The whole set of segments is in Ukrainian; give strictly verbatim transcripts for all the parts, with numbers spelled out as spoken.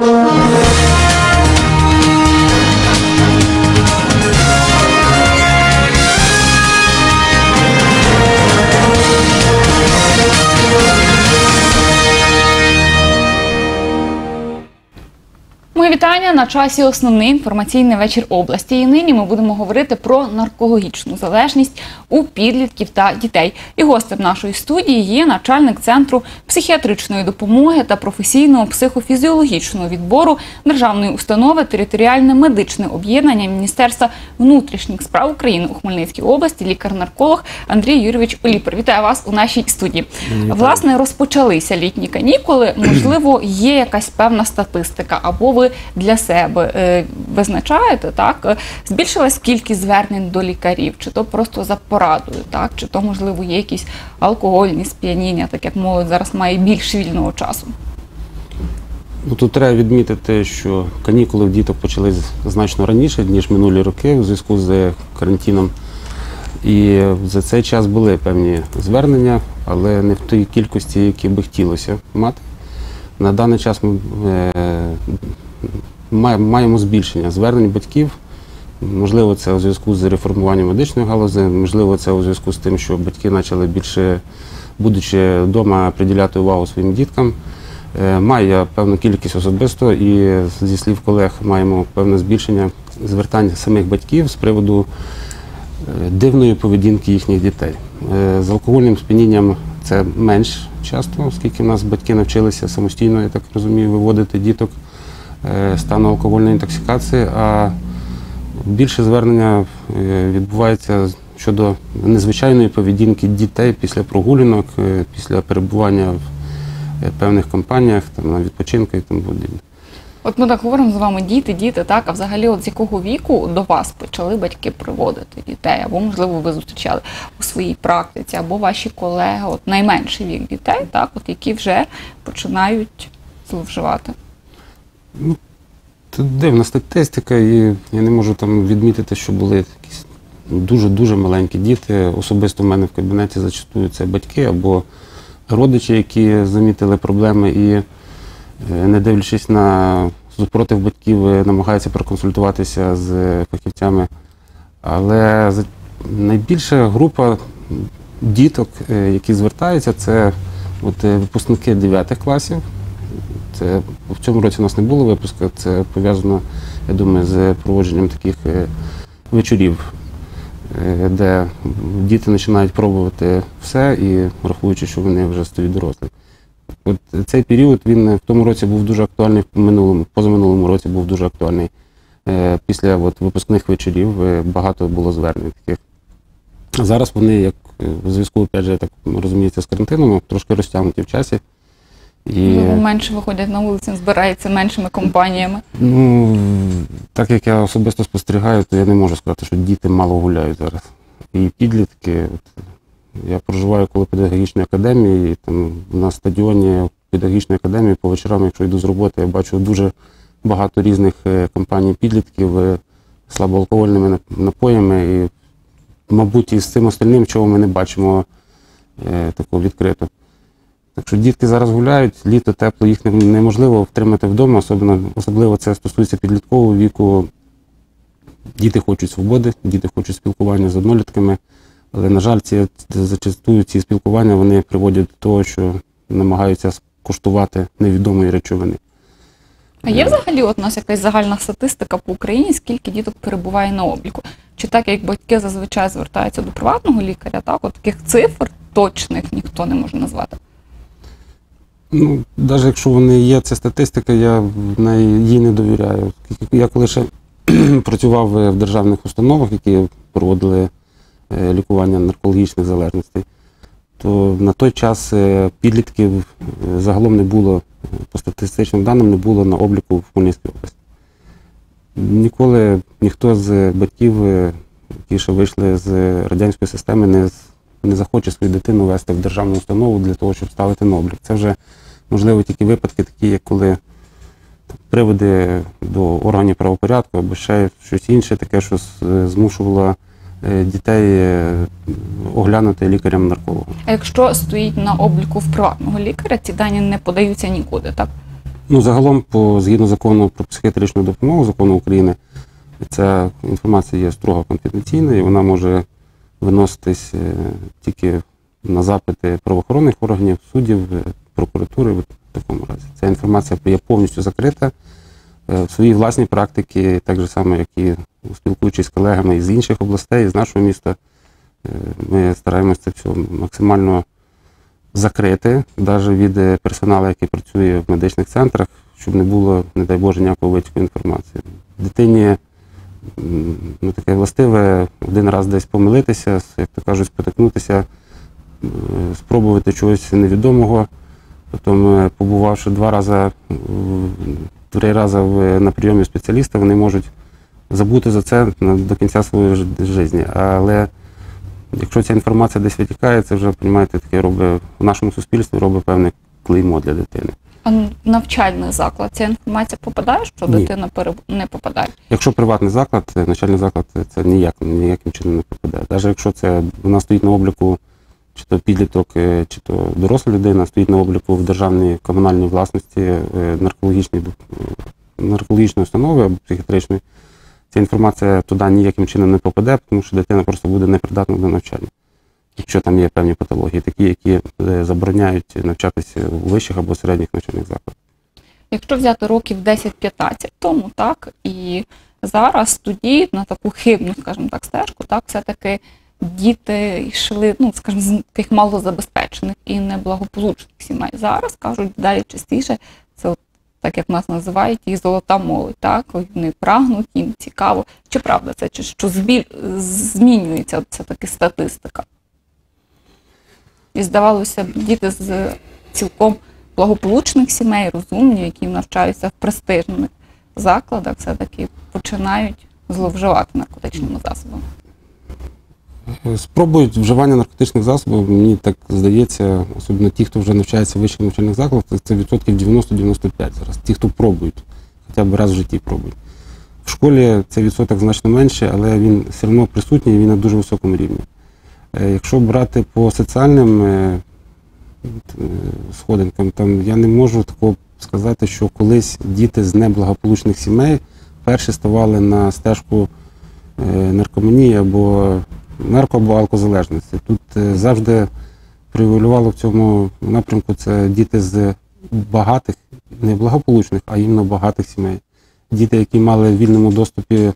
Вітання! На часі основний інформаційний вечір області. І нині ми будемо говорити про наркологічну залежність у підлітків та дітей. І гостем нашої студії є начальник Центру психіатричної допомоги та професійного психофізіологічного відбору Державної установи «Територіальне медичне об'єднання» Міністерства внутрішніх справ України у Хмельницькій області лікар-нарколог Андрій Юрійович Оліпер. Вітаю вас у нашій студії. Вітаю. Власне, розпочалися літні канікули. Можливо, є якась певна статистика або ви для себе визначаєте, так, збільшилась кількість звернень до лікарів, чи то просто за порадою, так, чи то, можливо, є якісь алкогольні сп'яніння, так як молодь зараз має більш вільного часу? Ну, тут треба відмітити, що канікули в діток почалися значно раніше, ніж минулі роки, у зв'язку з карантином. І за цей час були певні звернення, але не в тій кількості, які би хотілося мати. На даний час ми е маємо збільшення звернень батьків, можливо, це у зв'язку з реформуванням медичної галузі, можливо, це у зв'язку з тим, що батьки почали більше, будучи вдома, приділяти увагу своїм діткам. Маю я певну кількість особисто і, зі слів колег, маємо певне збільшення звертань самих батьків з приводу дивної поведінки їхніх дітей. З алкогольним сп'янінням це менш часто, оскільки в нас батьки навчилися самостійно, я так розумію, виводити діток стану алкогольної інтоксикації, а більше звернення відбувається щодо незвичайної поведінки дітей після прогулянок, після перебування в певних компаніях, там, на відпочинку і тому подібне. От ми так говоримо з вами діти, діти, так, а взагалі от з якого віку до вас почали батьки приводити дітей, або, можливо, ви зустрічали у своїй практиці, або ваші колеги, от найменший вік дітей, так, от які вже починають зловживати? Ну, це дивна статистика, і я не можу там відмітити, що були якісь дуже-дуже маленькі діти. Особисто в мене в кабінеті зачастую це батьки або родичі, які замітили проблеми і, не дивлячись на супротив батьків, намагаються проконсультуватися з фахівцями. Але найбільша група діток, які звертаються, це от випускники дев'ятих класів. Це, в цьому році у нас не було випуску, це пов'язано, я думаю, з проводженням таких е, вечорів, е, де діти починають пробувати все і враховуючи, що вони вже стають дорослі. От цей період, він в тому році був дуже актуальний, в минулому, позаминулому році був дуже актуальний. Е, після от, випускних вечорів е, багато було звернень таких. Зараз вони, як в зв'язку, опять же, так розуміється, з карантином, трошки розтягнуті в часі. І... Ну, менше виходять на вулицю, збираються меншими компаніями. Ну, так як я особисто спостерігаю, то я не можу сказати, що діти мало гуляють зараз. І підлітки. От, я проживаю коло педагогічної академії, і, там, на стадіоні педагогічної академії по вечорам, якщо йду з роботи, я бачу дуже багато різних компаній підлітків слабоалкогольними напоями. І, мабуть, і з цим остальним, чого ми не бачимо такого відкрито. Так що дітки зараз гуляють, літо, тепло, їх неможливо втримати вдома, особливо, особливо це стосується підліткового віку. Діти хочуть свободи, діти хочуть спілкування з однолітками, але, на жаль, ці, зачастую ці спілкування вони приводять до того, що намагаються скуштувати невідомої речовини. А є взагалі от у нас якась загальна статистика по Україні, скільки діток перебуває на обліку? Чи так, як батьки зазвичай звертаються до приватного лікаря, так, от таких цифр точних ніхто не може назвати? Ну, навіть якщо вони є, ця статистика, я їй не довіряю. Я коли ще працював в державних установах, які проводили лікування наркологічних залежностей, то на той час підлітків загалом не було, по статистичним даним, не було на обліку в Хмельницькій області. Ніколи ніхто з батьків, які ще вийшли з радянської системи, не не захоче свою дитину вести в державну установу для того, щоб ставити на облік. Це вже, можливо, тільки випадки такі, як коли приводи до органів правопорядку або ще щось інше таке, що змушувало дітей оглянути лікарем-наркологом. А якщо стоїть на обліку в приватного лікаря, ці дані не подаються нікуди, так? Ну, загалом, по, згідно закону про психіатричну допомогу, закону України, ця інформація є строго конфіденційною, вона може виноситись тільки на запити правоохоронних органів, суддів, прокуратури в такому разі. Ця інформація є повністю закрита. В своїй власній практиці, так же само, як і спілкуючись з колегами із інших областей, з нашого міста, ми стараємося це все максимально закрити, навіть від персоналу, який працює в медичних центрах, щоб не було, не дай Боже, ніякого витоку інформації. Дитині, ну, таке властиве, один раз десь помилитися, як то кажуть, спотикнутися, спробувати чогось невідомого, потім, побувавши два рази, три рази на прийомі спеціаліста, вони можуть забути за це до кінця своєї житті. Але якщо ця інформація десь витікає, це вже, розумієте, таке робить, в нашому суспільстві робить певне клеймо для дитини. А навчальний заклад, ця інформація попадає, що Ні. дитина не попадає? Якщо приватний заклад, навчальний заклад, це ніяк, ніяким чином не попадає. Навіть якщо це, вона стоїть на обліку, чи то підліток, чи то доросла людина, стоїть на обліку в державній комунальній власності наркологічної установи або психіатричної, ця інформація туди ніяким чином не попаде, тому що дитина просто буде непридатна до навчання. Якщо там є певні патології, такі, які забороняють навчатися у вищих або середніх навчальних закладах. Якщо взяти років десять-п'ятнадцять тому, так, і зараз тоді на таку хибну, скажімо так, стежку, так, все-таки діти йшли, ну, скажімо, з тих малозабезпечених і неблагополучних сімей. Зараз, кажуть, далі частіше, це от, так як нас називають, і золота молодь, так, вони прагнуть, їм цікаво. Чи правда це, чи що збіль... змінюється все-таки статистика? І здавалося б, діти з цілком благополучних сімей, розумні, які навчаються в престижних закладах, все-таки починають зловживати наркотичними засобами. Спробують вживання наркотичних засобів, мені так здається, особливо ті, хто вже навчається в вищих навчальних закладах, це відсотків дев'яносто-дев'яносто п'ять зараз. Ті, хто пробують, хоча б раз в житті пробують. В школі цей відсоток значно менше, але він все одно присутній і він на дуже високому рівні. Якщо брати по соціальним сходинкам, там я не можу такого сказати, що колись діти з неблагополучних сімей перші ставали на стежку наркоманії або нарко- або алкозалежності. Тут завжди привалювало в цьому напрямку це діти з багатих, не благополучних, а іменно багатих сімей. Діти, які мали в вільному доступі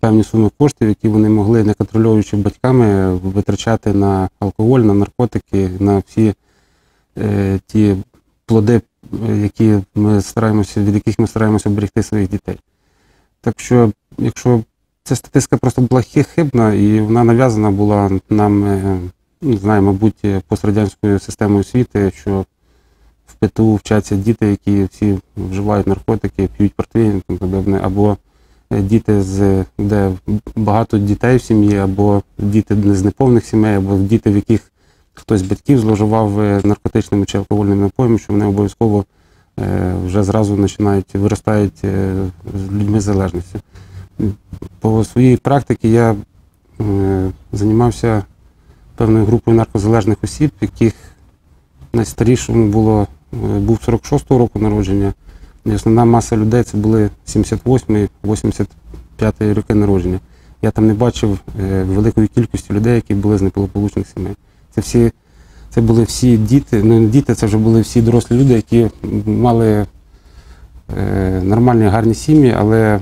певні суми коштів, які вони могли, не контролюючи батьками, витрачати на алкоголь, на наркотики, на всі е, ті плоди, які ми стараємося, від яких ми стараємося оберегти своїх дітей. Так що, якщо ця статистика просто була хибна, і вона нав'язана була нам, не знаю, мабуть, пострадянською системою освіти, що в ПТУ вчаться діти, які всі вживають наркотики, п'ють портвейн, або діти, з, де багато дітей в сім'ї, або діти з неповних сімей, або діти, в яких хтось з батьків зловживав наркотичними чи алкогольними напоями, що вони обов'язково вже зразу починають, виростають з людьми з залежністю. По своїй практиці я займався певною групою наркозалежних осіб, яких найстарішому було, був сорок шостого року народження, і основна маса людей це були сімдесят восьмий-вісімдесят п'ятий роки народження. Я там не бачив великої кількості людей, які були з неблагополучних сімей. Це всі, це були всі діти, ну діти це вже були всі дорослі люди, які мали е, нормальні, гарні сім'ї, але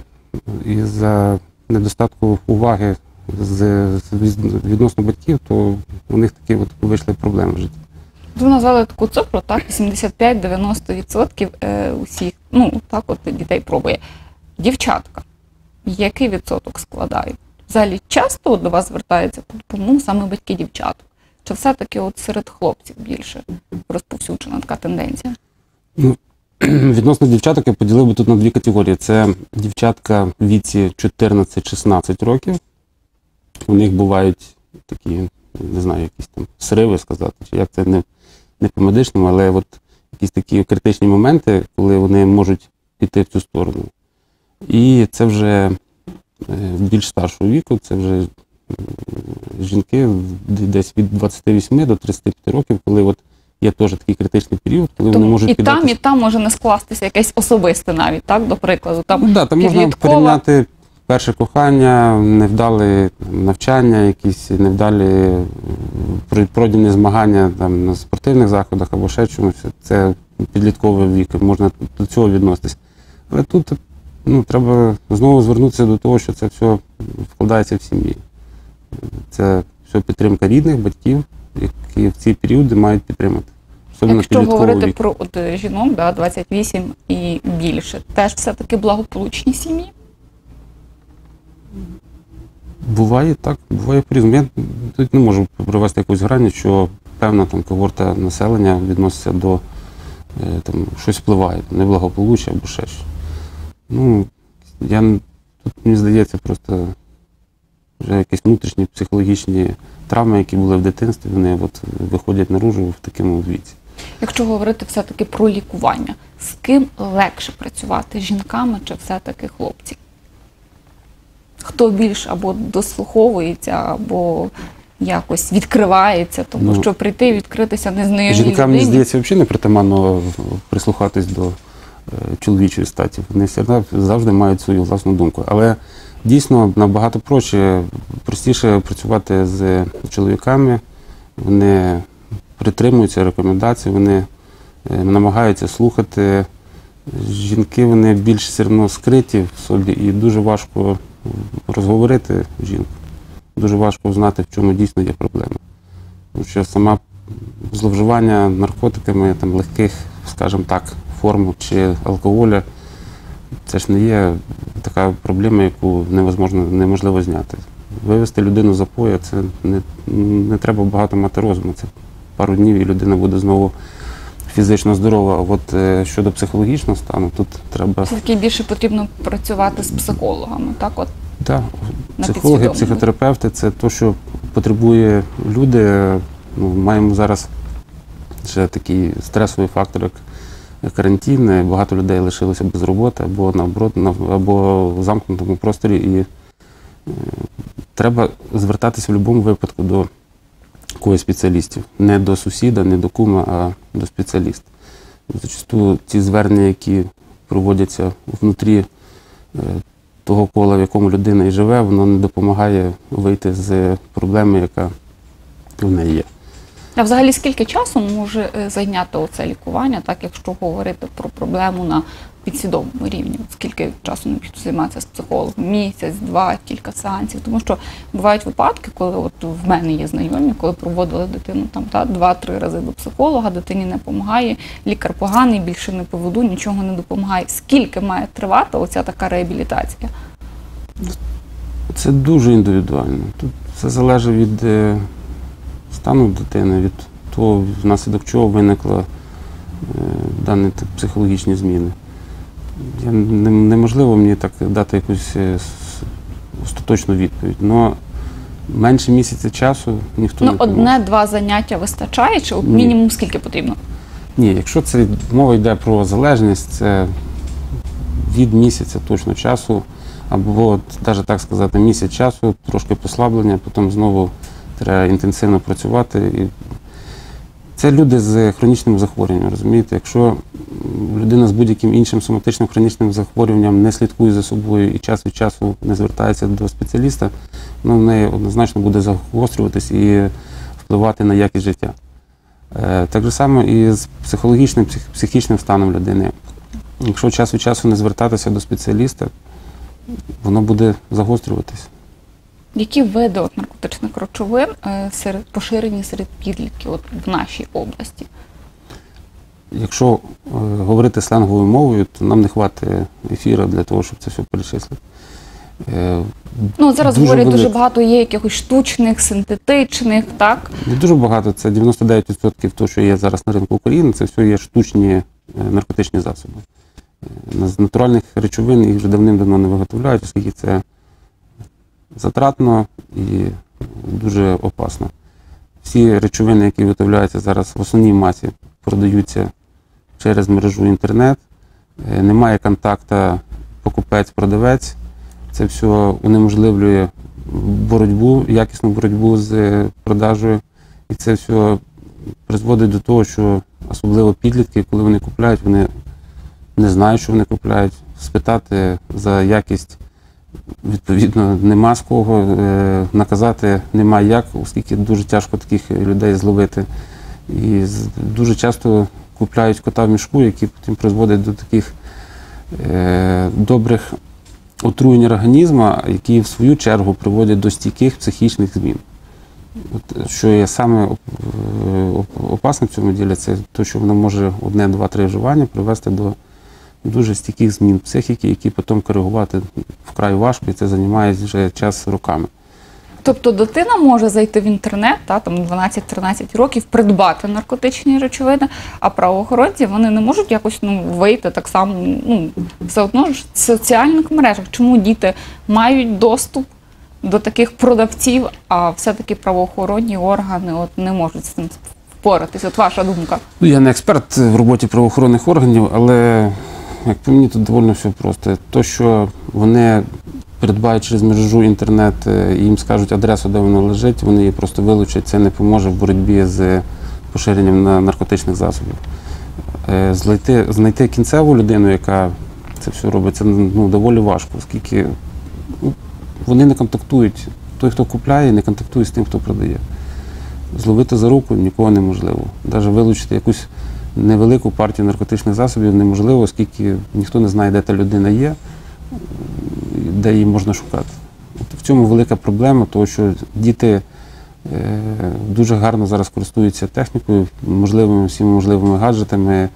із-за недостатку уваги з, відносно батьків, то у них такі от вийшли проблеми в житті. Ви назвали таку цифру, так, сімдесят п'ять-дев'яносто відсотків усіх, ну, так от дітей пробує. Дівчатка, який відсоток складають? Взагалі часто до вас звертаються, ну, саме батьки дівчаток? Чи все-таки от серед хлопців більше розповсюджена така тенденція? Ну, відносно дівчаток я поділив би тут на дві категорії. Це дівчатка в віці чотирнадцять-шістнадцять років. У них бувають такі, не знаю, якісь там сриви сказати, чи як це не, не по-медичному, але от якісь такі критичні моменти, коли вони можуть піти в цю сторону. І це вже більш старшого віку, це вже жінки десь від двадцяти восьми до тридцяти п'яти років, коли от є теж такий критичний період, коли вони можуть і піддатися. І там, і там може не скластися якесь особисте навіть, так, до прикладу. Там, да, там можна порівняти перше кохання, невдалі навчання, якісь невдалі пройдені змагання там, на спортивних заходах або ще чомусь. Це підлітковий вік, можна до цього відноситись. Але тут ну, треба знову звернутися до того, що це все вкладається в сім'ї. Це все підтримка рідних, батьків, які в ці періоди мають підтримати. Особливо якщо говорити вік. Про от, жінок, да, двадцять вісім і більше, теж все-таки благополучні сім'ї? Буває так, буває по-різному. Я тут не можу провести якусь грань, що певна там, когорта населення відноситься до, там, щось впливає, неблагополуччя або ще щось. Ну, я, тут, мені здається, просто вже якісь внутрішні психологічні травми, які були в дитинстві, вони от виходять наружу в такому віці. Якщо говорити все-таки про лікування, з ким легше працювати, з жінками чи все-таки хлопці? Хто більш або дослуховується, або якось відкривається, тому ну, що прийти, відкритися не знайомій людині. Жінкам, мені здається, взагалі не притаманно прислухатись до чоловічої статі. Вони завжди мають свою власну думку. Але дійсно набагато проще, простіше працювати з чоловіками. Вони притримуються рекомендацій, вони намагаються слухати. Жінки, вони більш все одно скриті в собі і дуже важко розговорити жінку. Дуже важко знати, в чому дійсно є проблема. Тому що сама зловживання наркотиками, там, легких, скажімо так, форм чи алкоголя, це ж не є така проблема, яку невозможно, неможливо зняти. Вивести людину з запою, це не, не треба багато мати розуму. Це пару днів і людина буде знову фізично здорова. А от е, щодо психологічного стану, тут треба... Все-таки більше потрібно працювати з психологами, так? От, да. Психологи, психотерапевти – це те, що потребує люди. Ну, маємо зараз ще такий стресовий фактор, як карантин, багато людей лишилося без роботи або наоборот, або в замкнутому просторі. І треба звертатися в будь-якому випадку до когось спеціалістів. Не до сусіда, не до кума, а до спеціаліста. Зачасту ті звернення, які проводяться внутрі того кола, в якому людина і живе, воно не допомагає вийти з проблеми, яка в неї є. А взагалі скільки часу може зайняти оце лікування, так, якщо говорити про проблему на підсвідомому рівні? Скільки часу необхідно займатися з психологом? Місяць, два, кілька сеансів? Тому що бувають випадки, коли от в мене є знайомі, коли проводили дитину там два-три рази до психолога, дитині не допомагає, лікар поганий, більше не поведу, нічого не допомагає. Скільки має тривати оця така реабілітація? Це дуже індивідуально. Тут все залежить від стану дитини, від того, внаслідок чого виникли е, дані психологічні зміни. Я, не, неможливо мені так дати якусь е, остаточну відповідь, але менше місяця часу ніхто ну, не поможе. Одне-два заняття вистачає, чи от мінімум скільки потрібно? Ні, якщо це мова йде про залежність, це від місяця точно часу, або, навіть так сказати, місяць часу, трошки послаблення, потім знову треба інтенсивно працювати. Це люди з хронічним захворюванням, розумієте? Якщо людина з будь-яким іншим соматичним хронічним захворюванням не слідкує за собою і час від часу не звертається до спеціаліста, ну, в неї однозначно буде загострюватись і впливати на якість життя. Так же само і з психологічним, психічним станом людини. Якщо час від часу не звертатися до спеціаліста, воно буде загострюватись. Які види от, наркотичних речовин серед, поширені серед підлітків от, в нашій області? Якщо е, говорити сленговою мовою, то нам не вистачає ефіру для того, щоб це все перечислити. Е, ну, зараз говорять, буде... дуже багато є якихось штучних, синтетичних, так? Не дуже багато, це дев'яносто дев'ять відсотків того, що є зараз на ринку України, це все є штучні е, наркотичні засоби. Е, з натуральних речовин їх вже давним-давно не виготовляють, оскільки це затратно і дуже опасно. Всі речовини, які виготовляються зараз в основній масі, продаються через мережу інтернет. Немає контакту покупець-продавець. Це все унеможливлює боротьбу, якісну боротьбу з продажею. І це все призводить до того, що особливо підлітки, коли вони купляють, вони не знають, що вони купляють. Спитати за якість, відповідно, нема з кого, наказати нема як, оскільки дуже тяжко таких людей зловити. І дуже часто купляють кота в мішку, який потім призводить до таких добрих отруєнь організму, які в свою чергу приводять до стійких психічних змін. От, що є саме опасне в цьому ділі, це те, що воно може одне, два, три вживання привести до дуже стійких змін психіки, які потім коригувати вкрай важко, і це займає вже час роками. Тобто дитина може зайти в інтернет, та, там дванадцять-тринадцять років, придбати наркотичні речовини, а правоохоронці вони не можуть якось ну, вийти так само, ну, все одно ж в соціальних мережах. Чому діти мають доступ до таких продавців, а все-таки правоохоронні органи от, не можуть з цим впоратись? От ваша думка. Ну, я не експерт в роботі правоохоронних органів, але, як по мені, тут доволі все просто. То, що вони придбають через мережу інтернет і їм скажуть адресу, де вона лежить, вони її просто вилучать. Це не поможе в боротьбі з поширенням на наркотичних засобів. Знайти, знайти кінцеву людину, яка це все робить, це ну, доволі важко, оскільки ну, вони не контактують. Той, хто купляє, не контактує з тим, хто продає. Зловити за руку нікого неможливо. Навіть вилучити якусь невелику партію наркотичних засобів неможливо, оскільки ніхто не знає, де та людина є, де її можна шукати. От в цьому велика проблема, тому що діти е, дуже гарно зараз користуються технікою, можливими, всіма можливими гаджетами,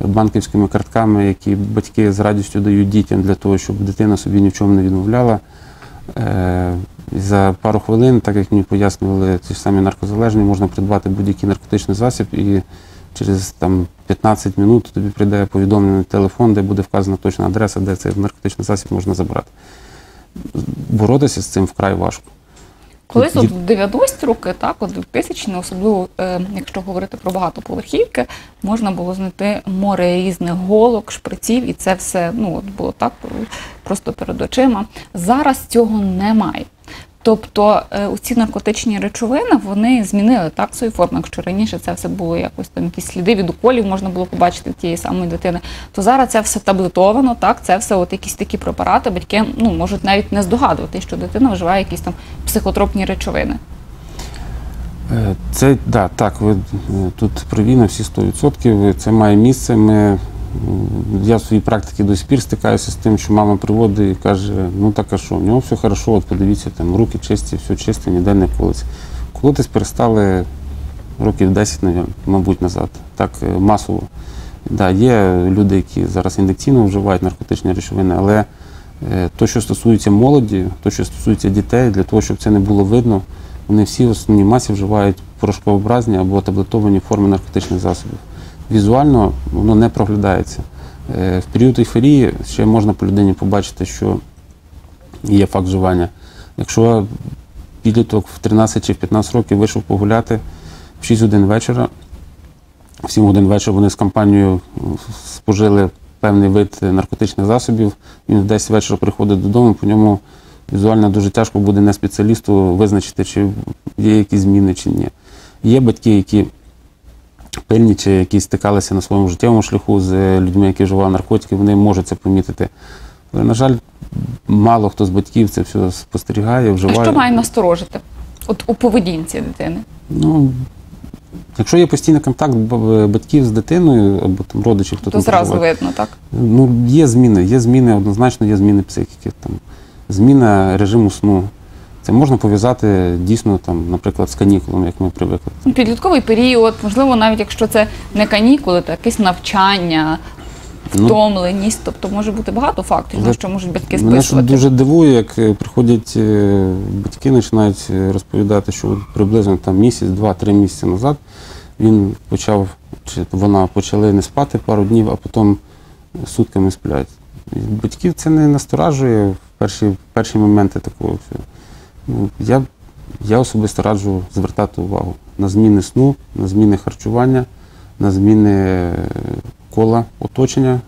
банківськими картками, які батьки з радістю дають дітям для того, щоб дитина собі ні в чому не відмовляла. Е, за пару хвилин, так як мені пояснювали ті ж самі наркозалежні, можна придбати будь-який наркотичний засіб і через там, п'ятнадцять минут тобі прийде повідомлення на телефон, де буде вказана точна адреса, де цей наркотичний засіб можна забрати. Боротися з цим вкрай важко. Колись от в дев'яності роки, так, от двохтисячні, особливо, е, якщо говорити про багатоповерхівки, можна було знайти море різних голок, шприців, і це все ну, от було так просто перед очима. Зараз цього немає. Тобто ці наркотичні речовини, вони змінили так свою форму. Якщо раніше це все було якось там якісь сліди від уколів, можна було побачити тієї самої дитини, то зараз це все таблетовано, так, це все от якісь такі препарати, батьки ну, можуть навіть не здогадувати, що дитина вживає якісь там психотропні речовини. Це, да, так, ви тут праві на всі сто відсотків, це має місце. Ми, я в своїй практиці до сих пір стикаюся з тим, що мама приводить і каже, ну так а що, в нього все хорошо, от подивіться, там руки чисті, все чисте, ніде не колиться. Колотись перестали років десять, мабуть, назад, так масово. Да, є люди, які зараз індикційно вживають наркотичні речовини, але то, що стосується молоді, то, що стосується дітей, для того, щоб це не було видно, вони всі в основній масі вживають порошкообразні або таблетовані форми наркотичних засобів. Візуально воно не проглядається. В період ейфорії ще можна по людині побачити, що є факт вживання. Якщо підліток в тринадцять чи в п'ятнадцять років вийшов погуляти в шість годин вечора, в сім годин вечора вони з компанією спожили певний вид наркотичних засобів, він в десять вечора приходить додому, по ньому візуально дуже тяжко буде не спеціалісту визначити, чи є якісь зміни, чи ні. Є батьки, які пильні, чи які стикалися на своєму життєвому шляху з людьми, які вживали наркотики, вони можуть це помітити. Але, на жаль, мало хто з батьків це все спостерігає, вживає. А що має насторожити от у поведінці дитини? Ну, якщо є постійний контакт батьків з дитиною, або там, родичів, хто то там зразу вживає, видно, так? Ну, є зміни, є зміни, однозначно є зміни психіки. Там, зміна режиму сну. Це можна пов'язати дійсно, там, наприклад, з канікулами, як ми привикли. Підлітковий період, можливо, навіть якщо це не канікули, то якесь навчання, втомленість, ну, тобто може бути багато факторів, на що можуть батьки списувати. Мене дуже дивує, як приходять батьки, починають розповідати, що приблизно там місяць, два-три місяці назад він почав, чи вона почали не спати пару днів, а потім сутками сплять. Батьків це не насторажує в перші, в перші моменти такого всього. Я, я особисто раджу звертати увагу на зміни сну, на зміни харчування, на зміни кола оточення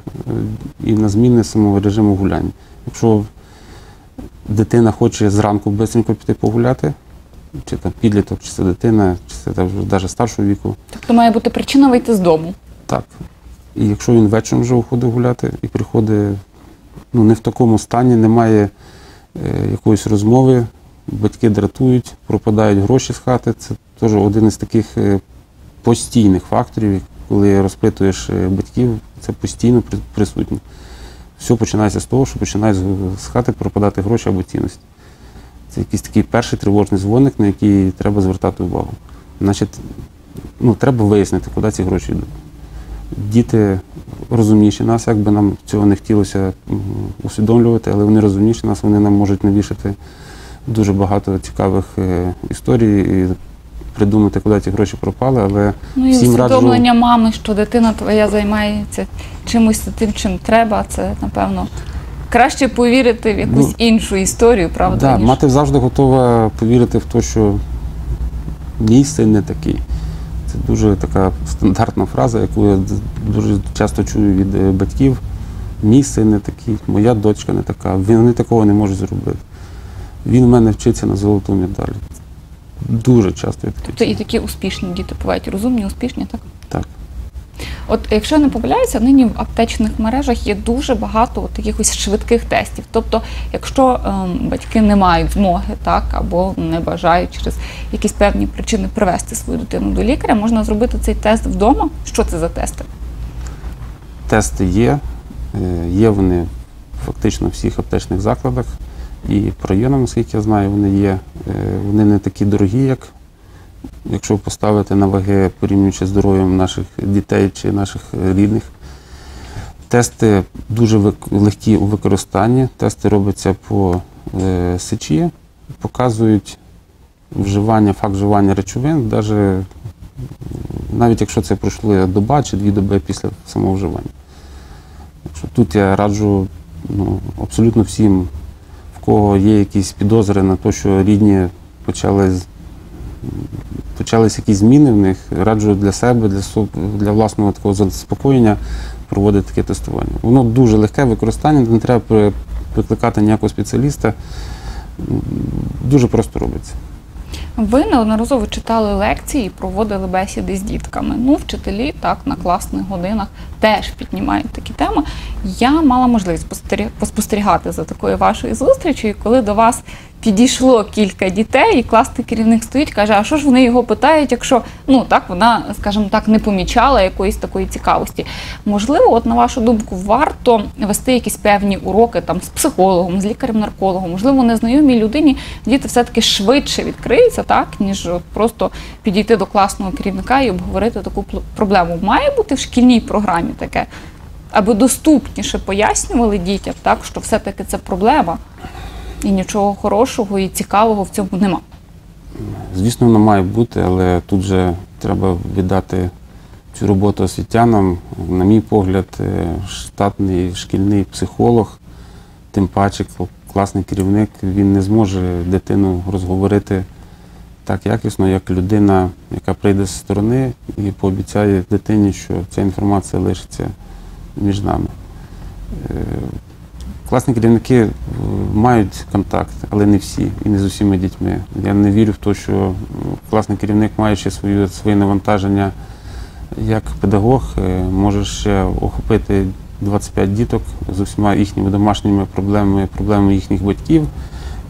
і на зміни самого режиму гуляння. Якщо дитина хоче зранку швидко піти погуляти, чи там підліток, чи це дитина, чи це там, навіть старшого віку. Тобто має бути причина вийти з дому? Так. І якщо він вечором вже уходить гуляти і приходить, ну, не в такому стані, немає е, якоїсь розмови, батьки дратують, пропадають гроші з хати. Це теж один із таких е, постійних факторів, коли розпитуєш батьків, це постійно присутнє. Все починається з того, що починають з хати пропадати гроші або цінності. Це якийсь такий перший тривожний дзвоник, на який треба звертати увагу. Значить, ну, треба вияснити, куди ці гроші йдуть. Діти розумніші нас, якби нам цього не хотілося усвідомлювати, але вони розумніші нас, вони нам можуть навішати дуже багато цікавих історій і придумати, куди ці гроші пропали, але ну, всім раджу… Ну і усвідомлення мами, що дитина твоя займається чимось тим, чим треба, це, напевно, краще повірити в якусь ну, іншу історію, правда? Так, да, ніж... мати завжди готова повірити в те, що мій син не такий. Це дуже така стандартна фраза, яку я дуже часто чую від батьків. Мій син не такий, моя дочка не така, вони такого не можуть зробити. Він в мене вчиться на золоту медаль. Дуже часто. Тобто і такі успішні діти бувають, розумні, успішні, так? Так. От якщо я не помиляюся, нині в аптечних мережах є дуже багато от таких ось швидких тестів. Тобто, якщо ем, батьки не мають змоги, так, або не бажають через якісь певні причини привести свою дитину до лікаря, можна зробити цей тест вдома. Що це за тести? Тести є. Є вони фактично в всіх аптечних закладах. І по районам, наскільки я знаю, вони є. Вони не такі дорогі, як якщо поставити на ваги, порівнюючи з здоров'ям наших дітей чи наших рідних. Тести дуже легкі у використанні. Тести робляться по сечі, показують вживання, факт вживання речовин, навіть, навіть якщо це пройшла доба чи дві доби після самого вживання. Тут я раджу ну, абсолютно всім, кого є якісь підозри на те, що рідні почали, почались якісь зміни в них, раджу для себе, для, для власного такого заспокоєння проводити таке тестування. Воно дуже легке використання, не треба прикликати ніякого спеціаліста, дуже просто робиться. Ви неодноразово читали лекції і проводили бесіди з дітками. Ну, вчителі так на класних годинах теж піднімають такі теми. Я мала можливість поспостерігати за такою вашою зустрічю, коли до вас підійшло кілька дітей, і класний керівник стоїть, каже, а що ж вони його питають, якщо ну так вона, скажімо так, не помічала якоїсь такої цікавості. Можливо, от на вашу думку, варто вести якісь певні уроки там з психологом, з лікарем-наркологом, можливо, незнайомій людині діти все-таки швидше відкриються, так, ніж от просто підійти до класного керівника і обговорити таку проблему. Має бути в шкільній програмі таке, аби доступніше пояснювали дітям, так, що все-таки це проблема. І нічого хорошого і цікавого в цьому нема. Звісно, воно має бути, але тут же треба віддати цю роботу освітянам. На мій погляд, штатний шкільний психолог, тим паче класний керівник, він не зможе дитину розговорити так якісно, як людина, яка прийде зі сторони і пообіцяє дитині, що ця інформація лишиться між нами. Класні керівники мають контакт, але не всі, і не з усіма дітьми. Я не вірю в те, що класний керівник, маючи свою, своє навантаження як педагог, може ще охопити двадцять п'ять діток з усіма їхніми домашніми проблемами, проблемами їхніх батьків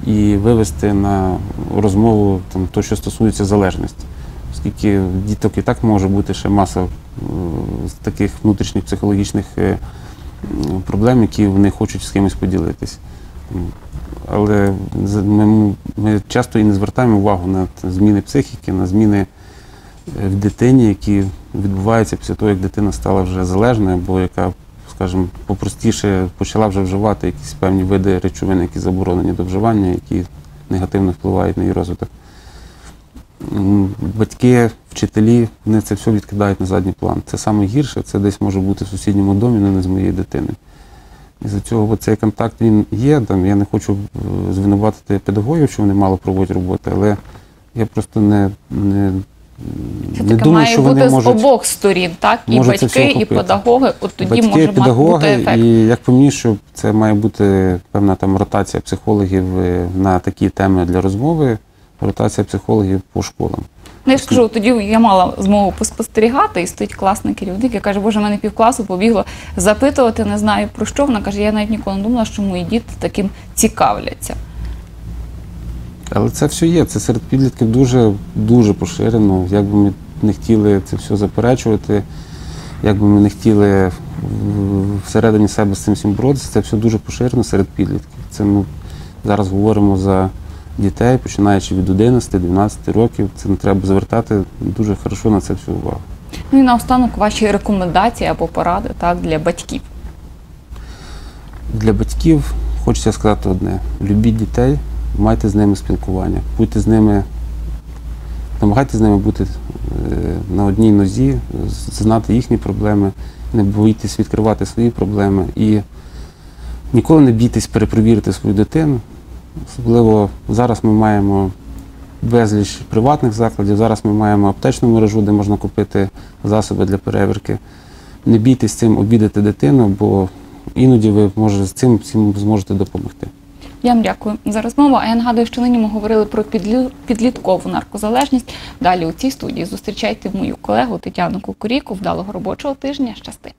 і вивести на розмову там, те, що стосується залежності. Оскільки діток і так може бути ще маса таких внутрішніх психологічних проблем, які вони хочуть з кимось поділитись. Але ми, ми часто і не звертаємо увагу на зміни психіки, на зміни в дитині, які відбуваються після того, як дитина стала вже залежною, або яка, скажімо, попростіше почала вже вживати якісь певні види речовин, які заборонені до вживання, які негативно впливають на її розвиток. Батьки, вчителі, вони це все відкидають на задній план. Це найгірше, це десь може бути в сусідньому домі, але не з моєї дитини. Із-за цього цей контакт він є. Там, я не хочу звинуватити педагогів, що вони мало проводять роботи, але я просто не, не, не думаю, що вони можуть… Це має бути з обох сторін, так? І батьки, і педагоги. От тоді батьки, може педагоги, бути ефект. І як по мені, що це має бути певна там ротація психологів на такі теми для розмови. ротація психологів по школам. Ну, я ж кажу, тоді я мала змогу поспостерігати, і стоїть класний керівник, я кажу, боже, в мене півкласу побігло запитувати, не знаю про що. Вона каже, я навіть ніколи не думала, що мої діти таким цікавляться. Але це все є, це серед підлітків дуже, дуже поширено. Як би ми не хотіли це все заперечувати, як би ми не хотіли всередині себе з цим всім боротися, це все дуже поширено серед підлітків. Це ми зараз говоримо за дітей, починаючи від одинадцяти-дванадцяти років. Це не треба звертати дуже хорошо на це всю увагу. Ну і наостанок ваші рекомендації або поради, так, для батьків? Для батьків хочеться сказати одне. Любіть дітей, майте з ними спілкування, будьте з ними, намагайтеся з ними бути на одній нозі, знати їхні проблеми, не боїтесь відкривати свої проблеми і ніколи не бійтесь перепровірити свою дитину. Особливо зараз ми маємо безліч приватних закладів, зараз ми маємо аптечну мережу, де можна купити засоби для перевірки. Не бійтесь цим обідати дитину, бо іноді ви, може, з цим всім зможете допомогти. Я вам дякую за розмову. А я нагадую, що нині ми говорили про підліткову наркозалежність. Далі у цій студії зустрічайте мою колегу Тетяну Кукуріку. Вдалого робочого тижня. Щасти!